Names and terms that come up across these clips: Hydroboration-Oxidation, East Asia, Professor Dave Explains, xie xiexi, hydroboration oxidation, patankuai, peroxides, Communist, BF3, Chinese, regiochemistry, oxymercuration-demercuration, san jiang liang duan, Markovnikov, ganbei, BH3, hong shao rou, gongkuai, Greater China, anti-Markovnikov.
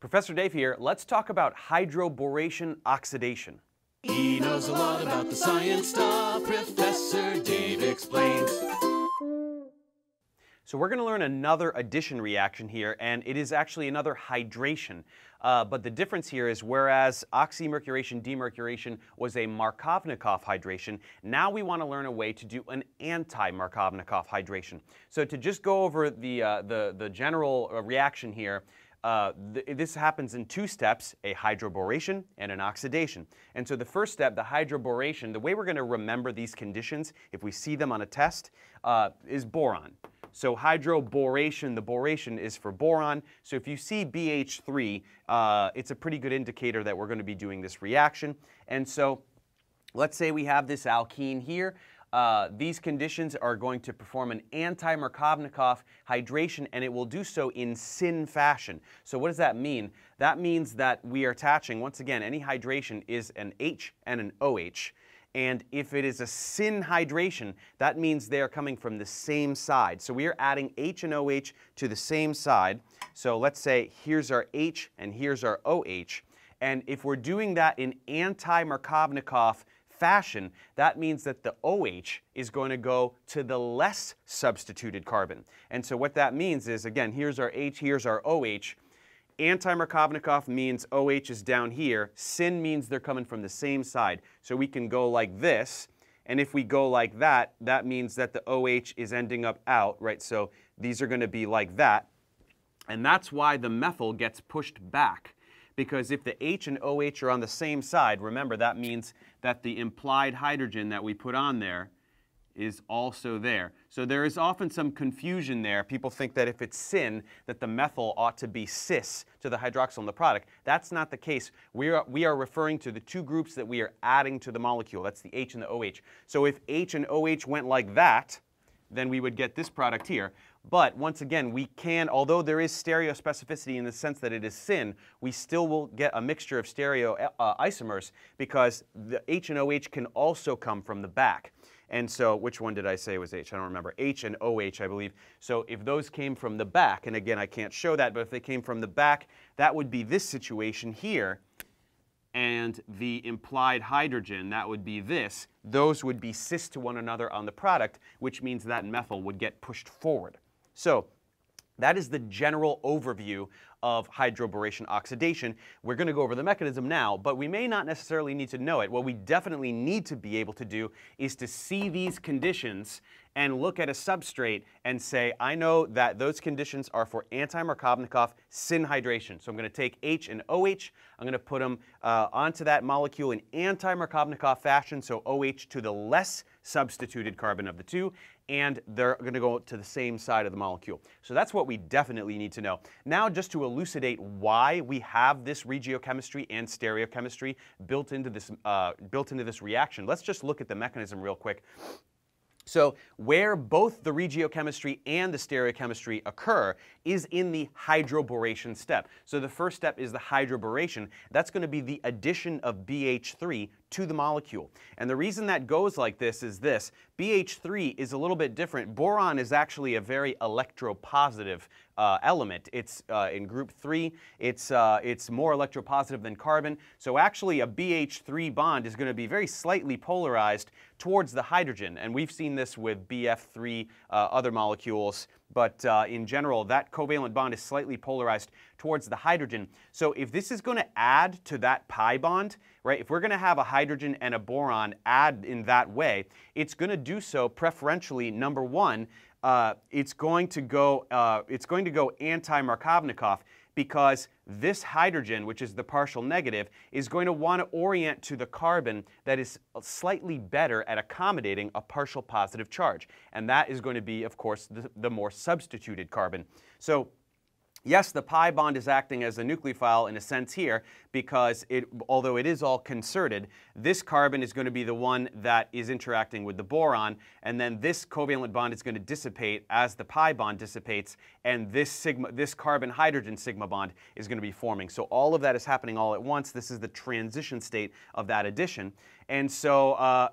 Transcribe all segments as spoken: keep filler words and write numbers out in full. Professor Dave here. Let's talk about hydroboration oxidation. He knows a lot about the science stuff. Professor Dave Explains. So we're going to learn another addition reaction here, and it is actually another hydration. Uh, but the difference here is whereas oxymercuration-demercuration was a Markovnikov hydration, now we want to learn a way to do an anti-Markovnikov hydration. So to just go over the, uh, the, the general reaction here, Uh, th this happens in two steps, a hydroboration and an oxidation. And so the first step, the hydroboration, the way we're going to remember these conditions, if we see them on a test, uh, is boron. So hydroboration, the boration is for boron. So if you see B H three, uh, it's a pretty good indicator that we're going to be doing this reaction. And so let's say we have this alkene here. Uh, these conditions are going to perform an anti-Markovnikov hydration, and it will do so in syn fashion. So what does that mean? That means that we are attaching, once again, any hydration is an H and an O H. And if it is a syn hydration, that means they are coming from the same side. So we are adding H and O H to the same side. So let's say here's our H and here's our O H. And if we're doing that in anti-Markovnikov fashion, that means that the O H is going to go to the less substituted carbon. And so what that means is, again, here's our H, here's our O H. Anti-Markovnikov means O H is down here. Syn means they're coming from the same side. So we can go like this, and if we go like that, that means that the O H is ending up out, right? So these are going to be like that, and that's why the methyl gets pushed back. Because if the H and O H are on the same side, remember that means that the implied hydrogen that we put on there is also there. So there is often some confusion there. People think that if it's syn, that the methyl ought to be cis to the hydroxyl in the product. That's not the case. We are, we are referring to the two groups that we are adding to the molecule. That's the H and the O H. So if H and O H went like that, then we would get this product here. But once again, we can, although there is stereospecificity in the sense that it is syn, we still will get a mixture of stereo uh, isomers because the H and O H can also come from the back. And so, which one did I say was H? I don't remember. H and O H, I believe. So if those came from the back, and again, I can't show that, but if they came from the back, that would be this situation here. And the implied hydrogen, that would be this. Those would be cis to one another on the product, which means that methyl would get pushed forward. So that is the general overview of hydroboration oxidation. We're going to go over the mechanism now, but we may not necessarily need to know it. What we definitely need to be able to do is to see these conditions and look at a substrate and say, I know that those conditions are for anti-Markovnikov syn hydration. So I'm going to take H and O H, I'm going to put them uh, onto that molecule in anti-Markovnikov fashion, so O H to the less substituted carbon of the two, and they're going to go to the same side of the molecule. So that's what we definitely need to know. Now, just to elucidate why we have this regiochemistry and stereochemistry built into this, uh, built into this reaction, let's just look at the mechanism real quick. So where both the regiochemistry and the stereochemistry occur is in the hydroboration step. So the first step is the hydroboration. That's going to be the addition of B H three to the molecule. And the reason that goes like this is this. B H three is a little bit different. Boron is actually a very electropositive uh, element. It's uh, in group three. It's, uh, it's more electropositive than carbon. So actually a B H three bond is going to be very slightly polarized towards the hydrogen. And we've seen this with B F three, uh, other molecules. But uh, in general, that covalent bond is slightly polarized towards the hydrogen. So if this is going to add to that pi bond, right, if we're going to have a hydrogen and a boron add in that way, it's going to do so preferentially, number one, uh, it's going to go, uh, it's going to go anti-Markovnikov, because this hydrogen, which is the partial negative, is going to want to orient to the carbon that is slightly better at accommodating a partial positive charge. And that is going to be, of course, the, the more substituted carbon. So yes, the pi bond is acting as a nucleophile in a sense here, because it, although it is all concerted, this carbon is going to be the one that is interacting with the boron, and then this covalent bond is going to dissipate as the pi bond dissipates, and this sigma, this carbon-hydrogen sigma bond is going to be forming. So all of that is happening all at once. This is the transition state of that addition. And so, uh,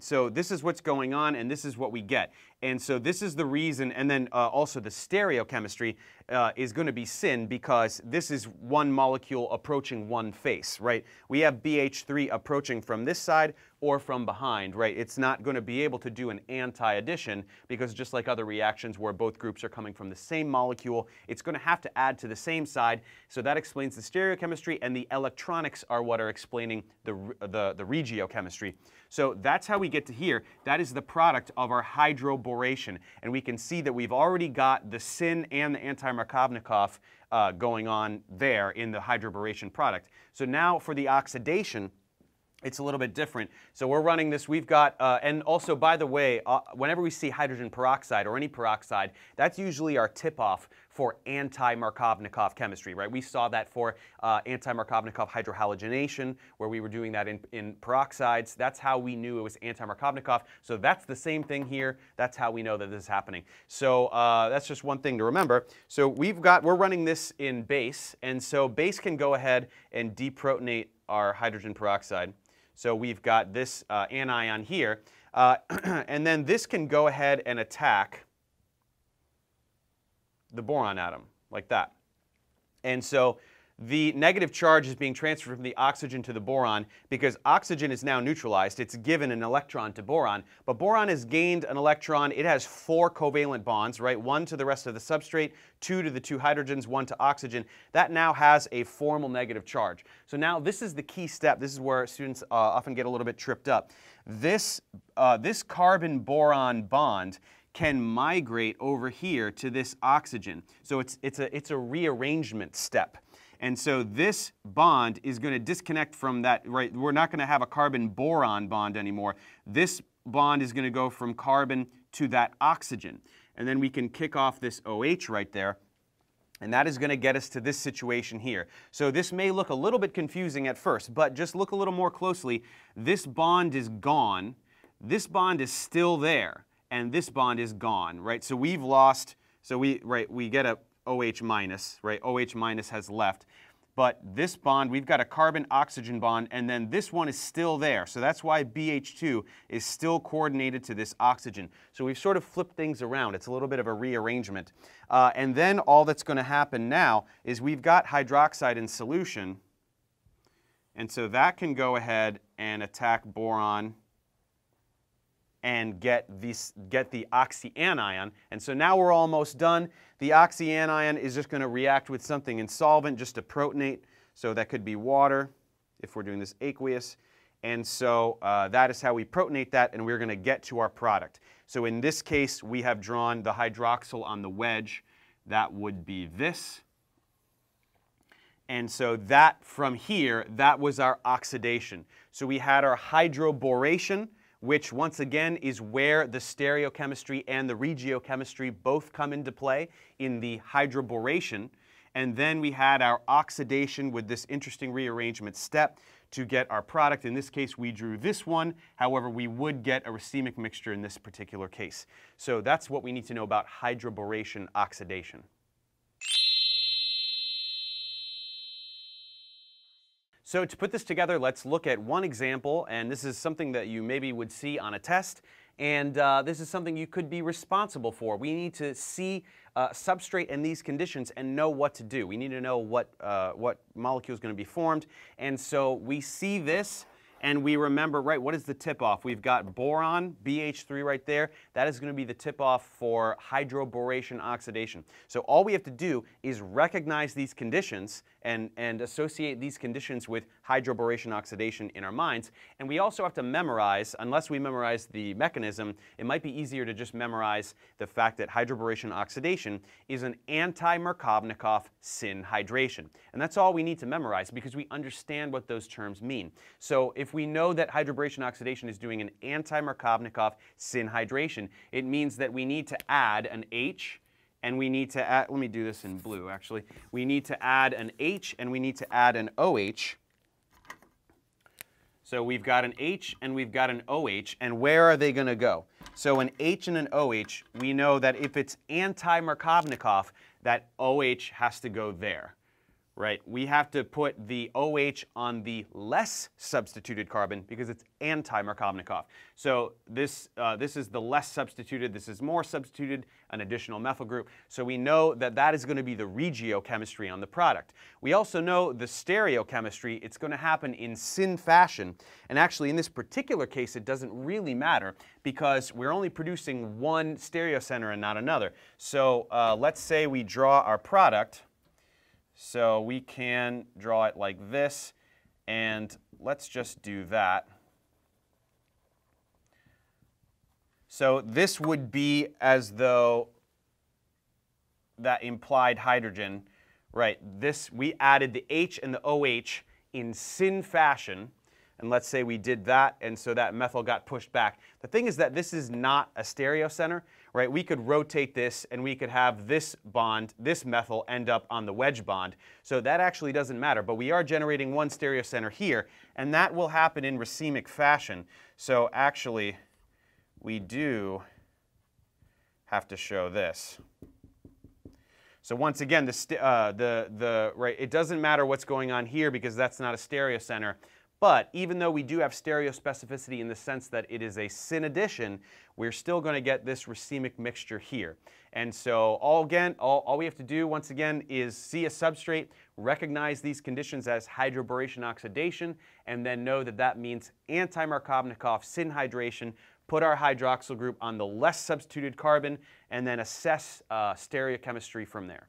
so this is what's going on, and this is what we get. And so this is the reason, and then uh, also the stereochemistry uh, is going to be sin because this is one molecule approaching one face, right? We have B H three approaching from this side or from behind, right? It's not going to be able to do an anti-addition because just like other reactions where both groups are coming from the same molecule, it's going to have to add to the same side. So that explains the stereochemistry, and the electronics are what are explaining the, the, the regiochemistry. So that's how we get to here. That is the product of our hydroboration. And we can see that we've already got the sin and the anti-Markovnikov uh, going on there in the hydroboration product. So now for the oxidation, it's a little bit different. So we're running this, we've got, uh, and also by the way, uh, whenever we see hydrogen peroxide or any peroxide, that's usually our tip-off for anti-Markovnikov chemistry, right? We saw that for uh, anti-Markovnikov hydrohalogenation, where we were doing that in, in peroxides. That's how we knew it was anti-Markovnikov. So that's the same thing here. That's how we know that this is happening. So uh, that's just one thing to remember. So we've got, we're running this in base, and so base can go ahead and deprotonate our hydrogen peroxide. So we've got this uh, anion here, uh, and then this can go ahead and attack the boron atom, like that. And so the negative charge is being transferred from the oxygen to the boron because oxygen is now neutralized. It's given an electron to boron, but boron has gained an electron. It has four covalent bonds, right? One to the rest of the substrate, two to the two hydrogens, one to oxygen. That now has a formal negative charge. So now this is the key step. This is where students uh, often get a little bit tripped up. This, uh, this carbon-boron bond can migrate over here to this oxygen. So it's, it's, a, it's a rearrangement step. And so this bond is going to disconnect from that, right? We're not going to have a carbon-boron bond anymore. This bond is going to go from carbon to that oxygen. And then we can kick off this O H right there. And that is going to get us to this situation here. So this may look a little bit confusing at first, but just look a little more closely. This bond is gone. This bond is still there. And this bond is gone, right? So we've lost, so we, right, we get a OH minus, right? OH minus has left. But this bond, we've got a carbon-oxygen bond, and then this one is still there. So that's why B H two is still coordinated to this oxygen. So we've sort of flipped things around. It's a little bit of a rearrangement. Uh, and then all that's going to happen now is we've got hydroxide in solution. And so that can go ahead and attack boron and get, this, get the oxyanion. And so now we're almost done. The oxyanion is just going to react with something in solvent just to protonate. So that could be water if we're doing this aqueous. And so uh, that is how we protonate that, and we're going to get to our product. So in this case, we have drawn the hydroxyl on the wedge. That would be this. And so that from here, that was our oxidation. So we had our hydroboration, which once again is where the stereochemistry and the regiochemistry both come into play in the hydroboration. And then we had our oxidation with this interesting rearrangement step to get our product. In this case, we drew this one. However, we would get a racemic mixture in this particular case. So that's what we need to know about hydroboration oxidation. So to put this together, let's look at one example, and this is something that you maybe would see on a test, and uh, this is something you could be responsible for. We need to see uh, substrate in these conditions and know what to do. We need to know what, uh, what molecule is going to be formed, and so we see this, and we remember, right, what is the tip-off? We've got boron, B H three right there. That is going to be the tip-off for hydroboration oxidation. So all we have to do is recognize these conditions and, and associate these conditions with hydroboration oxidation in our minds. And we also have to memorize, unless we memorize the mechanism, it might be easier to just memorize the fact that hydroboration oxidation is an anti-Markovnikov sin hydration. And that's all we need to memorize because we understand what those terms mean. So if If we know that hydroboration oxidation is doing an anti-Markovnikov synhydration, it means that we need to add an H, and we need to add, let me do this in blue actually, we need to add an H and we need to add an OH. So we've got an H and we've got an OH, and where are they going to go? So an H and an OH, we know that if it's anti-Markovnikov, that OH has to go there. right? We have to put the OH on the less substituted carbon because it's anti-Markovnikov. So this, uh, this is the less substituted, this is more substituted, an additional methyl group. So we know that that is going to be the regiochemistry on the product. We also know the stereochemistry, it's going to happen in syn fashion. And actually in this particular case it doesn't really matter because we're only producing one stereocenter and not another. So uh, let's say we draw our product. So we can draw it like this, and let's just do that. So this would be as though that implied hydrogen, right? This, we added the H and the OH in syn fashion, and let's say we did that, and so that methyl got pushed back. The thing is that this is not a stereocenter. Right, we could rotate this and we could have this bond, this methyl, end up on the wedge bond. So that actually doesn't matter, but we are generating one stereocenter here, and that will happen in racemic fashion. So actually, we do have to show this. So once again, the, uh, the, the, right, it doesn't matter what's going on here because that's not a stereocenter. But even though we do have stereospecificity in the sense that it is a syn addition, we're still going to get this racemic mixture here. And so all, again, all, all we have to do, once again, is see a substrate, recognize these conditions as hydroboration oxidation, and then know that that means anti-Markovnikov synhydration, put our hydroxyl group on the less substituted carbon, and then assess uh, stereochemistry from there.